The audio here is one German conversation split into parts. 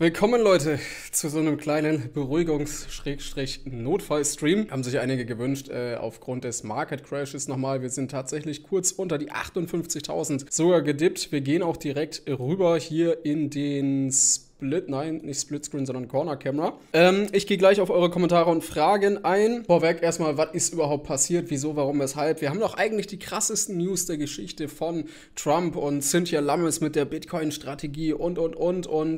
Willkommen Leute zu so einem kleinen Beruhigungs-Notfall-Stream. Haben sich einige gewünscht aufgrund des Market Crashes nochmal. Wir sind tatsächlich kurz unter die 58.000 sogar gedippt. Wir gehen auch direkt rüber hier in den Split, nein, nicht Split Screen, sondern Corner Camera. Ich gehe gleich auf eure Kommentare und Fragen ein. Vorweg erstmal, was ist überhaupt passiert? Wieso, warum, weshalb? Wir haben doch eigentlich die krassesten News der Geschichte von Trump und Cynthia Lummis mit der Bitcoin-Strategie und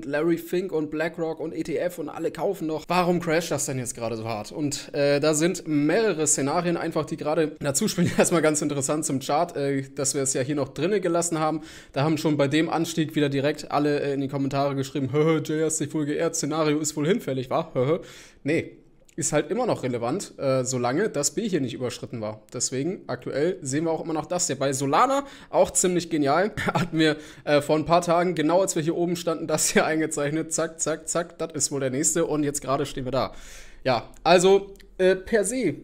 Larry Fink und BlackRock und ETF und alle kaufen noch. Warum crasht das denn jetzt gerade so hart? Und da sind mehrere Szenarien einfach, die gerade dazu spielen. Erstmal ganz interessant zum Chart, dass wir es ja hier noch drinnen gelassen haben. Da haben schon bei dem Anstieg wieder direkt alle in die Kommentare geschrieben, Jay hast dich wohl geehrt, Szenario ist wohl hinfällig, wa? Nee, ist halt immer noch relevant, solange das B hier nicht überschritten war. Deswegen, aktuell sehen wir auch immer noch das hier. Bei Solana, auch ziemlich genial, hatten wir vor ein paar Tagen, genau als wir hier oben standen, das hier eingezeichnet. Zack, zack, zack, das ist wohl der nächste und jetzt gerade stehen wir da. Ja, also per se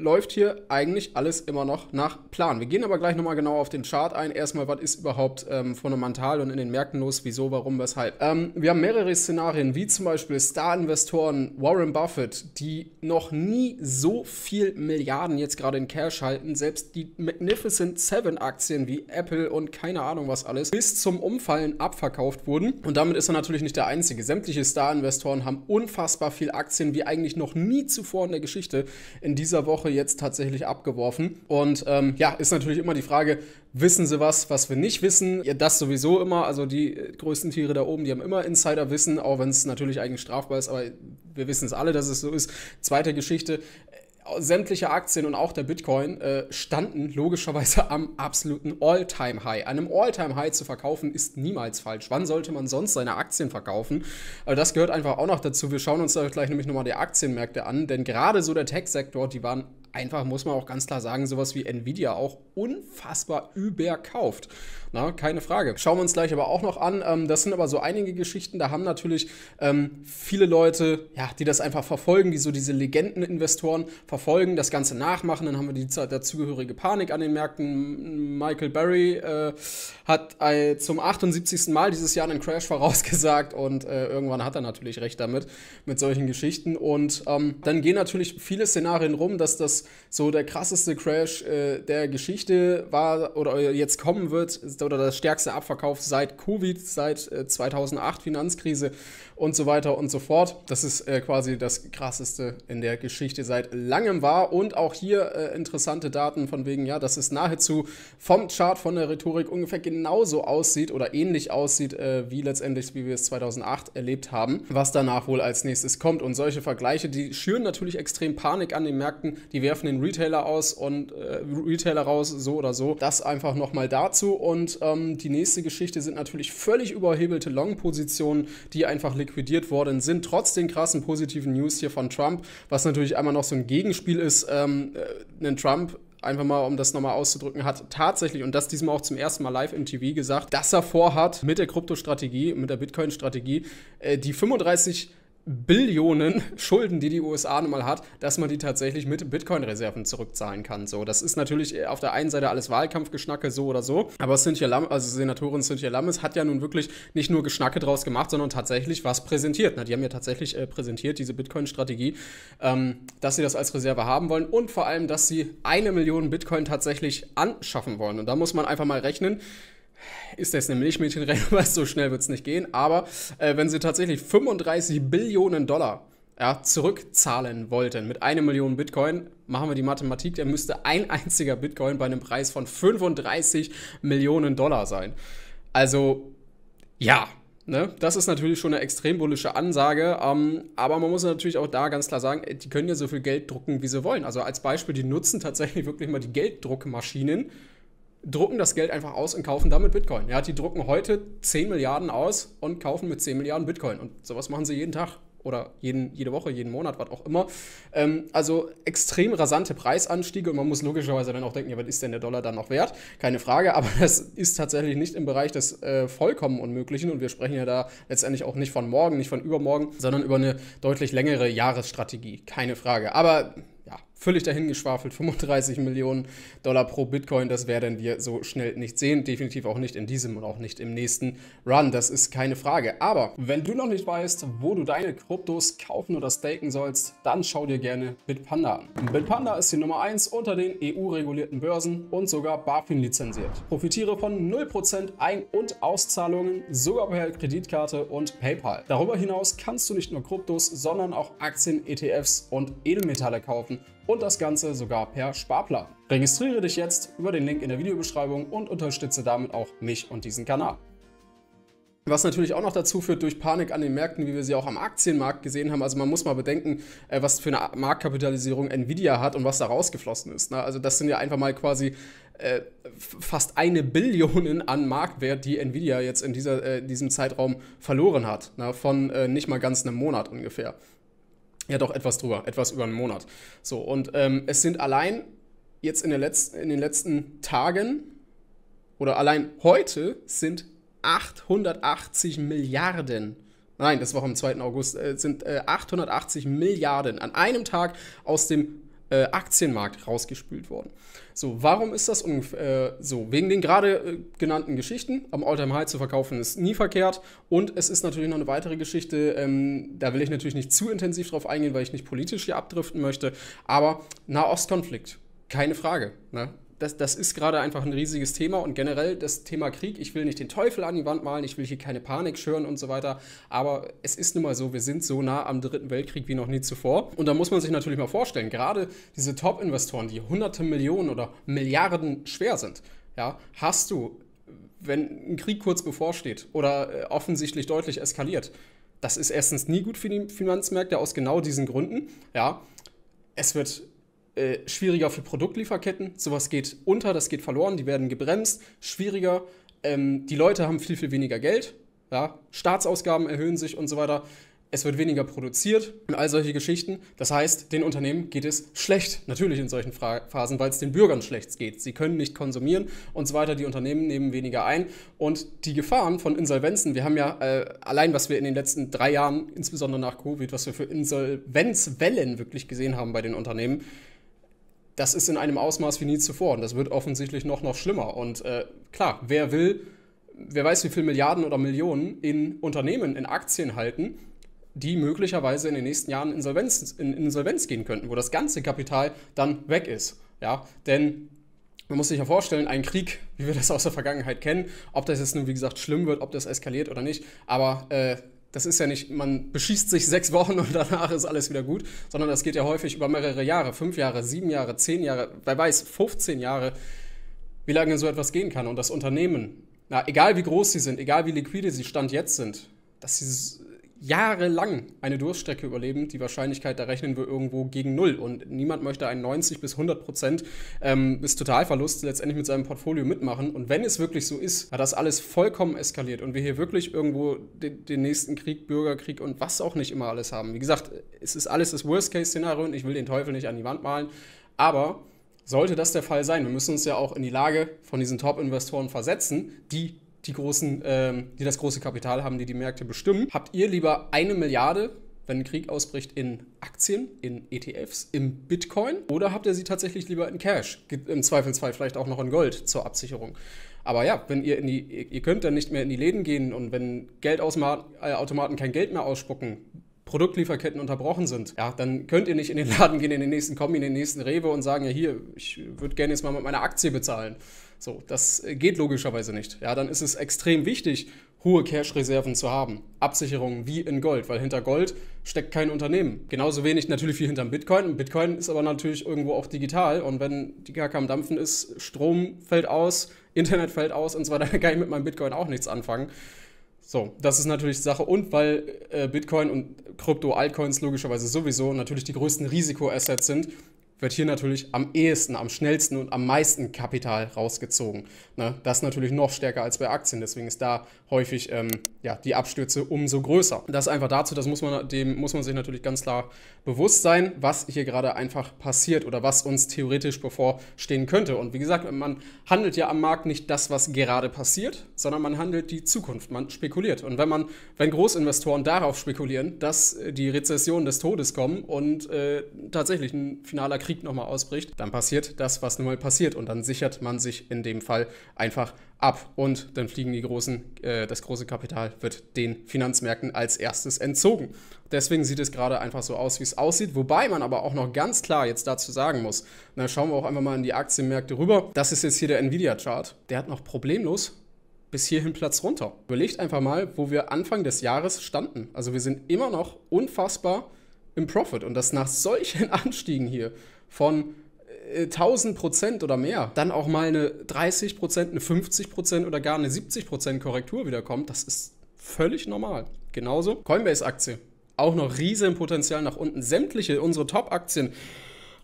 läuft hier eigentlich alles immer noch nach Plan. Wir gehen aber gleich nochmal genau auf den Chart ein. Erstmal, was ist überhaupt fundamental und in den Märkten los? Wieso, warum, weshalb? Wir haben mehrere Szenarien, wie zum Beispiel Star-Investoren Warren Buffett, die noch nie so viel Milliarden jetzt gerade in Cash halten. Selbst die Magnificent 7 Aktien wie Apple und keine Ahnung was alles bis zum Umfallen abverkauft wurden. Und damit ist er natürlich nicht der Einzige. Sämtliche Star-Investoren haben unfassbar viel Aktien, wie eigentlich noch nie zuvor in der Geschichte in dieser Woche jetzt tatsächlich abgeworfen. Und ja, ist natürlich immer die Frage, wissen sie was, was wir nicht wissen? Ja, das sowieso immer. Also die größten Tiere da oben, die haben immer Insiderwissen, auch wenn es natürlich eigentlich strafbar ist, aber wir wissen es alle, dass es so ist. Zweite Geschichte, sämtliche Aktien und auch der Bitcoin standen logischerweise am absoluten All-Time-High. An einem All-Time-High zu verkaufen ist niemals falsch. Wann sollte man sonst seine Aktien verkaufen? Aber das gehört einfach auch noch dazu. Wir schauen uns da gleich nämlich nochmal die Aktienmärkte an, denn gerade so der Tech-Sektor, die waren einfach, muss man auch ganz klar sagen, sowas wie Nvidia auch unfassbar überkauft. Na, keine Frage. Schauen wir uns gleich aber auch noch an. Das sind aber so einige Geschichten, da haben natürlich viele Leute, ja, die das einfach verfolgen, die so diese Legendeninvestoren verfolgen, das Ganze nachmachen. Dann haben wir die dazugehörige Panik an den Märkten. Michael Barry hat zum 78. Mal dieses Jahr einen Crash vorausgesagt und irgendwann hat er natürlich recht damit, mit solchen Geschichten. Und dann gehen natürlich viele Szenarien rum, dass das so der krasseste Crash der Geschichte war oder jetzt kommen wird oder das stärkste Abverkauf seit Covid, seit 2008 Finanzkrise und so weiter und so fort. Das ist quasi das krasseste in der Geschichte seit langem war und auch hier interessante Daten von wegen, ja, dass es nahezu vom Chart, von der Rhetorik ungefähr genauso aussieht oder ähnlich aussieht wie letztendlich, wie wir es 2008 erlebt haben, was danach wohl als nächstes kommt und solche Vergleiche, die schüren natürlich extrem Panik an den Märkten, die werfen den Retailer aus und Retailer raus, so oder so. Das einfach nochmal dazu. Und die nächste Geschichte sind natürlich völlig überhebelte Long-Positionen, die einfach liquidiert worden sind, trotz den krassen positiven News hier von Trump, was natürlich einmal noch so ein Gegenspiel ist, einen Trump, einfach mal, um das nochmal auszudrücken, hat tatsächlich, und das diesmal auch zum ersten Mal live im TV gesagt, dass er vorhat, mit der Kryptostrategie, mit der Bitcoin-Strategie, die 35 Billionen Schulden, die die USA nun mal hat, dass man die tatsächlich mit Bitcoin-Reserven zurückzahlen kann. So, das ist natürlich auf der einen Seite alles Wahlkampfgeschnacke, so oder so, aber Senatorin Cynthia Lummis hat ja nun wirklich nicht nur Geschnacke draus gemacht, sondern tatsächlich was präsentiert. Na, die haben ja tatsächlich präsentiert, diese Bitcoin-Strategie, dass sie das als Reserve haben wollen und vor allem, dass sie 1 Million Bitcoin tatsächlich anschaffen wollen. Und da muss man einfach mal rechnen, ist das eine Milchmädchenrechnung, weil so schnell wird es nicht gehen, aber wenn sie tatsächlich 35 Billionen Dollar ja, zurückzahlen wollten mit 1 Million Bitcoin, machen wir die Mathematik, der müsste ein einziger Bitcoin bei einem Preis von 35 Millionen Dollar sein. Also, ja. Ne? Das ist natürlich schon eine extrem bullische Ansage, aber man muss natürlich auch da ganz klar sagen, die können ja so viel Geld drucken, wie sie wollen. Also als Beispiel, die nutzen tatsächlich wirklich mal die Gelddruckmaschinen, drucken das Geld einfach aus und kaufen damit Bitcoin. Ja, die drucken heute 10 Milliarden aus und kaufen mit 10 Milliarden Bitcoin. Und sowas machen sie jeden Tag oder jede Woche, jeden Monat, was auch immer. Also extrem rasante Preisanstiege und man muss logischerweise dann auch denken, ja, was ist denn der Dollar dann noch wert? Keine Frage, aber das ist tatsächlich nicht im Bereich des vollkommen Unmöglichen und wir sprechen ja da letztendlich auch nicht von morgen, nicht von übermorgen, sondern über eine deutlich längere Jahresstrategie. Keine Frage, aber ja, völlig dahingeschwafelt, 35 Millionen Dollar pro Bitcoin, das werden wir so schnell nicht sehen, definitiv auch nicht in diesem und auch nicht im nächsten Run, das ist keine Frage. Aber wenn du noch nicht weißt, wo du deine Kryptos kaufen oder staken sollst, dann schau dir gerne Bitpanda an. Bitpanda ist die Nummer 1 unter den EU-regulierten Börsen und sogar BaFin lizenziert. Profitiere von 0% Ein- und Auszahlungen, sogar per Kreditkarte und PayPal. Darüber hinaus kannst du nicht nur Kryptos, sondern auch Aktien, ETFs und Edelmetalle kaufen. Und das Ganze sogar per Sparplan. Registriere dich jetzt über den Link in der Videobeschreibung und unterstütze damit auch mich und diesen Kanal. Was natürlich auch noch dazu führt, durch Panik an den Märkten, wie wir sie auch am Aktienmarkt gesehen haben. Also man muss mal bedenken, was für eine Marktkapitalisierung Nvidia hat und was da rausgeflossen ist. Also das sind ja einfach mal quasi fast 1 Billion an Marktwert, die Nvidia jetzt in diesem Zeitraum verloren hat. Von nicht mal ganz einem Monat ungefähr. Ja, doch, etwas über einen Monat. So, und es sind allein jetzt in den letzten Tagen oder allein heute sind 880 Milliarden, nein, das war am 2. August, sind 880 Milliarden an einem Tag aus dem Aktienmarkt rausgespült worden. So, warum ist das so? Wegen den gerade genannten Geschichten. Am All-Time-High zu verkaufen ist nie verkehrt. Und es ist natürlich noch eine weitere Geschichte, da will ich natürlich nicht zu intensiv drauf eingehen, weil ich nicht politisch hier abdriften möchte. Aber Nahostkonflikt, keine Frage, ne? Das ist gerade einfach ein riesiges Thema und generell das Thema Krieg. Ich will nicht den Teufel an die Wand malen, ich will hier keine Panik schüren und so weiter, aber es ist nun mal so, wir sind so nah am Dritten Weltkrieg wie noch nie zuvor. Und da muss man sich natürlich mal vorstellen, gerade diese Top-Investoren, die hunderte Millionen oder Milliarden schwer sind, ja, hast du, wenn ein Krieg kurz bevorsteht oder offensichtlich deutlich eskaliert, das ist erstens nie gut für die Finanzmärkte aus genau diesen Gründen, ja, es wird schwieriger für Produktlieferketten, sowas geht unter, das geht verloren, die werden gebremst, schwieriger, die Leute haben viel, viel weniger Geld, ja? Staatsausgaben erhöhen sich und so weiter, es wird weniger produziert und all solche Geschichten. Das heißt, den Unternehmen geht es schlecht, natürlich in solchen Phasen, weil es den Bürgern schlecht geht. Sie können nicht konsumieren und so weiter, die Unternehmen nehmen weniger ein und die Gefahren von Insolvenzen, wir haben ja allein, was wir in den letzten 3 Jahren, insbesondere nach Covid, was wir für Insolvenzwellen wirklich gesehen haben bei den Unternehmen, das ist in einem Ausmaß wie nie zuvor und das wird offensichtlich noch schlimmer. Und klar, wer weiß, wie viele Milliarden oder Millionen in Unternehmen, in Aktien halten, die möglicherweise in den nächsten Jahren in Insolvenz gehen könnten, wo das ganze Kapital dann weg ist. Ja, denn man muss sich ja vorstellen, ein Krieg, wie wir das aus der Vergangenheit kennen, ob das jetzt nun, wie gesagt, schlimm wird, ob das eskaliert oder nicht, aber das ist ja nicht, man beschießt sich 6 Wochen und danach ist alles wieder gut, sondern das geht ja häufig über mehrere Jahre, 5 Jahre, 7 Jahre, 10 Jahre, wer weiß, 15 Jahre, wie lange so etwas gehen kann. Und das Unternehmen, egal wie groß sie sind, egal wie liquide sie Stand jetzt sind, dass sie jahrelang eine Durststrecke überleben, die Wahrscheinlichkeit, da rechnen wir irgendwo gegen 0. Und niemand möchte einen 90 bis 100% bis Totalverlust letztendlich mit seinem Portfolio mitmachen. Und wenn es wirklich so ist, dass alles vollkommen eskaliert und wir hier wirklich irgendwo den nächsten Krieg, Bürgerkrieg und was auch nicht immer alles haben. Wie gesagt, es ist alles das Worst-Case-Szenario und ich will den Teufel nicht an die Wand malen, aber sollte das der Fall sein, wir müssen uns ja auch in die Lage von diesen Top-Investoren versetzen, die das große Kapital haben, die die Märkte bestimmen. Habt ihr lieber 1 Milliarde, wenn ein Krieg ausbricht, in Aktien, in ETFs, im Bitcoin? Oder habt ihr sie tatsächlich lieber in Cash? Im Zweifelsfall vielleicht auch noch in Gold zur Absicherung. Aber ja, wenn ihr könnt dann nicht mehr in die Läden gehen und wenn Geldautomaten kein Geld mehr ausspucken, Produktlieferketten unterbrochen sind, ja, dann könnt ihr nicht in den Laden gehen, in den nächsten Kombi, in den nächsten Rewe und sagen, ja hier, ich würde gerne jetzt mal mit meiner Aktie bezahlen. So, das geht logischerweise nicht. Ja, dann ist es extrem wichtig, hohe Cash-Reserven zu haben. Absicherungen wie in Gold, weil hinter Gold steckt kein Unternehmen. Genauso wenig natürlich wie hinterm Bitcoin. Und Bitcoin ist aber natürlich irgendwo auch digital. Und wenn die Kacke am Dampfen ist, Strom fällt aus, Internet fällt aus und so weiter, kann ich mit meinem Bitcoin auch nichts anfangen. So, das ist natürlich Sache und weil Bitcoin und Krypto-Altcoins logischerweise sowieso natürlich die größten Risikoassets sind, wird hier natürlich am ehesten, am schnellsten und am meisten Kapital rausgezogen. Ne? Das ist natürlich noch stärker als bei Aktien, deswegen ist da häufig ja, die Abstürze umso größer. Das ist einfach dazu, dem muss man sich natürlich ganz klar bewusst sein, was hier gerade einfach passiert oder was uns theoretisch bevorstehen könnte. Und wie gesagt, man handelt ja am Markt nicht das, was gerade passiert, sondern man handelt die Zukunft, man spekuliert. Und wenn Großinvestoren darauf spekulieren, dass die Rezession des Todes kommen und tatsächlich ein finaler Krieg Krieg nochmal ausbricht, dann passiert das, was nun mal passiert. Und dann sichert man sich in dem Fall einfach ab. Und dann fliegen die großen, das große Kapital wird den Finanzmärkten als erstes entzogen. Deswegen sieht es gerade einfach so aus, wie es aussieht. Wobei man aber auch noch ganz klar jetzt dazu sagen muss, na, schauen wir auch einfach mal in die Aktienmärkte rüber. Das ist jetzt hier der Nvidia-Chart. Der hat noch problemlos bis hierhin Platz runter. Überlegt einfach mal, wo wir Anfang des Jahres standen. Also wir sind immer noch unfassbar im Profit. Und das nach solchen Anstiegen hier von 1000% oder mehr, dann auch mal eine 30%, eine 50% oder gar eine 70% Korrektur wiederkommt, das ist völlig normal. Genauso Coinbase-Aktie. Auch noch riesen Potenzial nach unten. Sämtliche unsere Top-Aktien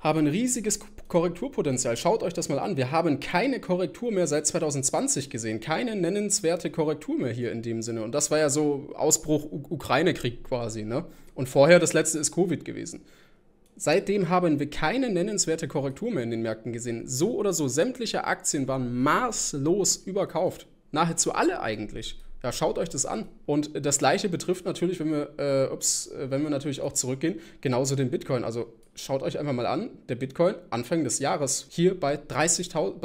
haben ein riesiges Korrekturpotenzial. Schaut euch das mal an. Wir haben keine Korrektur mehr seit 2020 gesehen. Keine nennenswerte Korrektur mehr hier in dem Sinne. Und das war ja so Ausbruch Ukraine-Krieg quasi, ne? Und vorher, das letzte ist Covid gewesen. Seitdem haben wir keine nennenswerte Korrektur mehr in den Märkten gesehen. So oder so, sämtliche Aktien waren maßlos überkauft. Nahezu alle eigentlich. Ja, schaut euch das an. Und das Gleiche betrifft natürlich, wenn wir natürlich auch zurückgehen, genauso den Bitcoin. Also schaut euch einfach mal an, der Bitcoin Anfang des Jahres hier bei 30.000,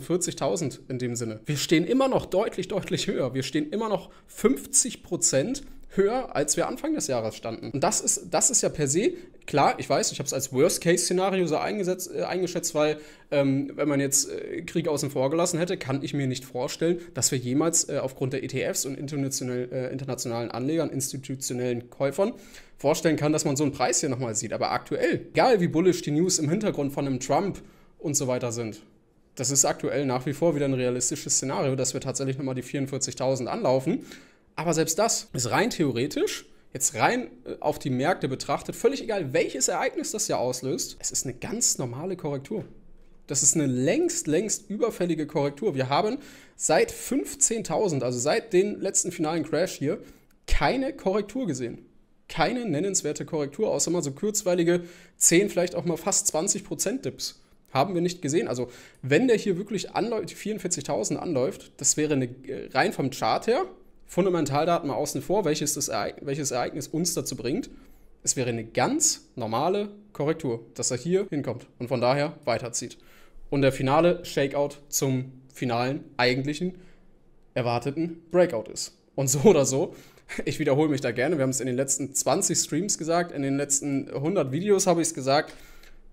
40.000 in dem Sinne. Wir stehen immer noch deutlich, deutlich höher. Wir stehen immer noch 50% höher, als wir Anfang des Jahres standen. Und das ist ja per se, klar, ich weiß, ich habe es als Worst-Case-Szenario so eingeschätzt, weil wenn man jetzt Krieg außen vor gelassen hätte, kann ich mir nicht vorstellen, dass wir jemals aufgrund der ETFs und internationalen Anlegern, institutionellen Käufern vorstellen kann, dass man so einen Preis hier nochmal sieht. Aber aktuell, egal wie bullish die News im Hintergrund von einem Trump und so weiter sind, das ist aktuell nach wie vor wieder ein realistisches Szenario, dass wir tatsächlich nochmal die 44.000 anlaufen. Aber selbst das ist rein theoretisch, jetzt rein auf die Märkte betrachtet, völlig egal, welches Ereignis das ja auslöst, es ist eine ganz normale Korrektur. Das ist eine längst, längst überfällige Korrektur. Wir haben seit 15.000, also seit den letzten finalen Crash hier, keine Korrektur gesehen. Keine nennenswerte Korrektur, außer mal so kurzweilige 10, vielleicht auch mal fast 20% Dips. Haben wir nicht gesehen. Also wenn der hier wirklich anläuft, 44.000 anläuft, das wäre eine, rein vom Chart her, Fundamentaldaten mal außen vor, welches Ereignis uns dazu bringt. Es wäre eine ganz normale Korrektur, dass er hier hinkommt und von daher weiterzieht. Und der finale Shakeout zum finalen, eigentlichen, erwarteten Breakout ist. Und so oder so, ich wiederhole mich da gerne, wir haben es in den letzten 20 Streams gesagt, in den letzten 100 Videos habe ich es gesagt,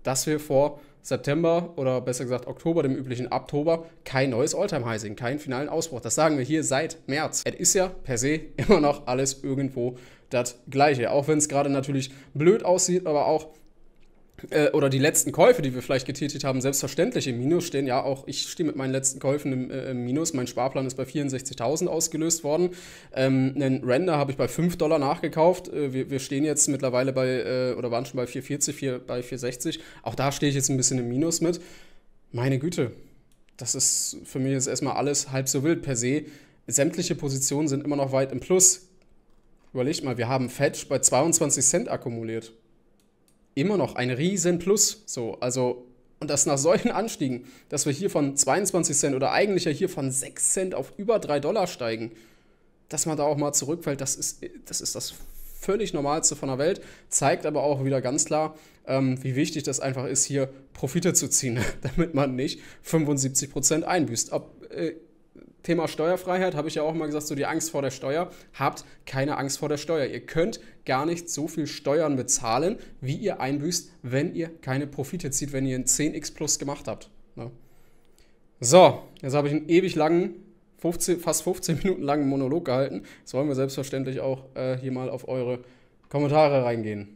dass wir vor September oder besser gesagt Oktober, dem üblichen Oktober, kein neues All-Time-High sehen, keinen finalen Ausbruch. Das sagen wir hier seit März. Es ist ja per se immer noch alles irgendwo das Gleiche. Auch wenn es gerade natürlich blöd aussieht, aber auch, oder die letzten Käufe, die wir vielleicht getätigt haben, selbstverständlich im Minus stehen. Ja, auch ich stehe mit meinen letzten Käufen im Minus. Mein Sparplan ist bei 64.000 ausgelöst worden. Einen Render habe ich bei $5 nachgekauft. Wir stehen jetzt mittlerweile bei, oder waren schon bei 4,40, bei 4,60. Auch da stehe ich jetzt ein bisschen im Minus mit. Meine Güte, das ist für mich jetzt erstmal alles halb so wild per se. Sämtliche Positionen sind immer noch weit im Plus. Überlegt mal, wir haben Fetch bei 22 Cent akkumuliert. Immer noch ein riesen Plus, so, also, und das nach solchen Anstiegen, dass wir hier von 22 Cent oder eigentlich ja hier von 6 Cent auf über $3 steigen, dass man da auch mal zurückfällt, das ist das völlig Normalste von der Welt, zeigt aber auch wieder ganz klar, wie wichtig das einfach ist, hier Profite zu ziehen, damit man nicht 75% einbüßt. Thema Steuerfreiheit, habe ich ja auch mal gesagt, so die Angst vor der Steuer. Habt keine Angst vor der Steuer. Ihr könnt gar nicht so viel Steuern bezahlen, wie ihr einbüßt, wenn ihr keine Profite zieht, wenn ihr ein 10x plus gemacht habt. Ne? So, jetzt habe ich einen ewig langen, fast 15 Minuten langen Monolog gehalten. Jetzt wollen wir selbstverständlich auch hier mal auf eure Kommentare reingehen.